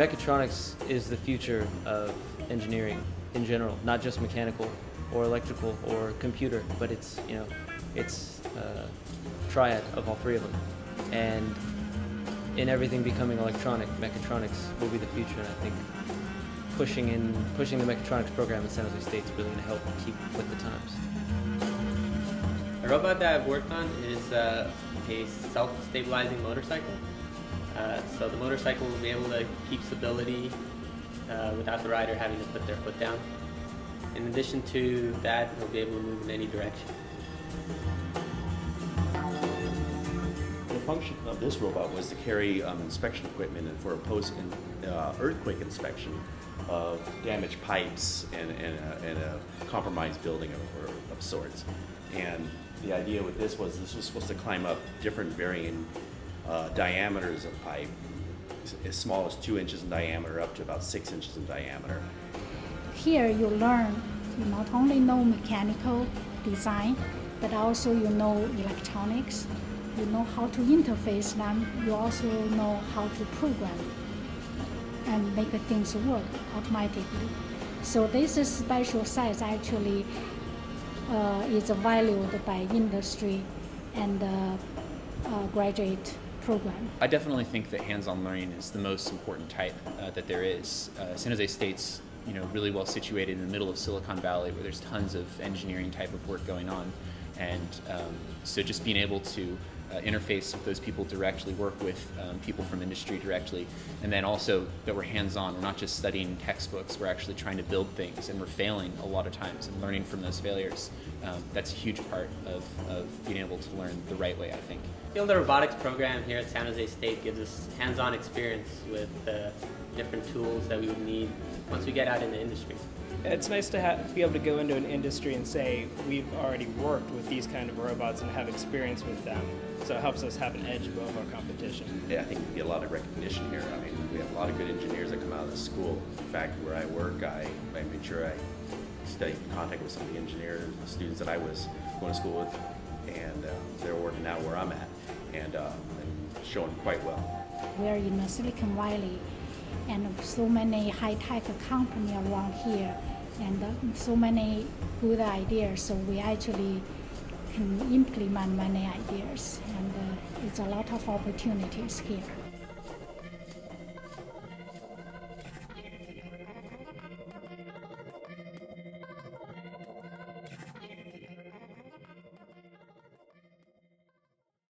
Mechatronics is the future of engineering in general, not just mechanical or electrical or computer, but it's, you know, it's a triad of all three of them. And in everything becoming electronic, mechatronics will be the future, and I think pushing the mechatronics program at San Jose State's really going to help keep with the times. A robot that I've worked on is a self-stabilizing motorcycle. So the motorcycle will be able to keep stability without the rider having to put their foot down. In addition to that, they'll be able to move in any direction. The function of this robot was to carry inspection equipment and for a post-earthquake inspection of damaged pipes and a compromised building of sorts. And the idea with this was supposed to climb up different varying diameters of pipe, as small as 2 inches in diameter up to about 6 inches in diameter. Here you learn you not only know mechanical design, but also you know electronics, you know how to interface them, you also know how to program and make things work automatically. So this special size actually is valued by industry and graduate program. I definitely think that hands-on learning is the most important type that there is. San Jose State's, you know, really well situated in the middle of Silicon Valley, where there's tons of engineering type of work going on, and so just being able to interface with those people directly, work with people from industry directly, and then also that we're hands-on, we're not just studying textbooks, we're actually trying to build things, and we're failing a lot of times and learning from those failures. That's a huge part of being able to learn the right way, I think. I feel the robotics program here at San Jose State gives us hands-on experience with different tools that we would need once we get out in the industry. It's nice to be able to go into an industry and say, we've already worked with these kind of robots and have experience with them. So it helps us have an edge above our competition. Yeah, I think we get a lot of recognition here. I mean, we have a lot of good engineers that come out of the school. In fact, where I work, I made sure I stayed in contact with some of the engineers, the students that I was going to school with, and they're working out where I'm at, and showing quite well. We're in the Silicon Valley, and so many high-tech companies around here, and so many good ideas, so we actually can implement many ideas, and it's a lot of opportunities here.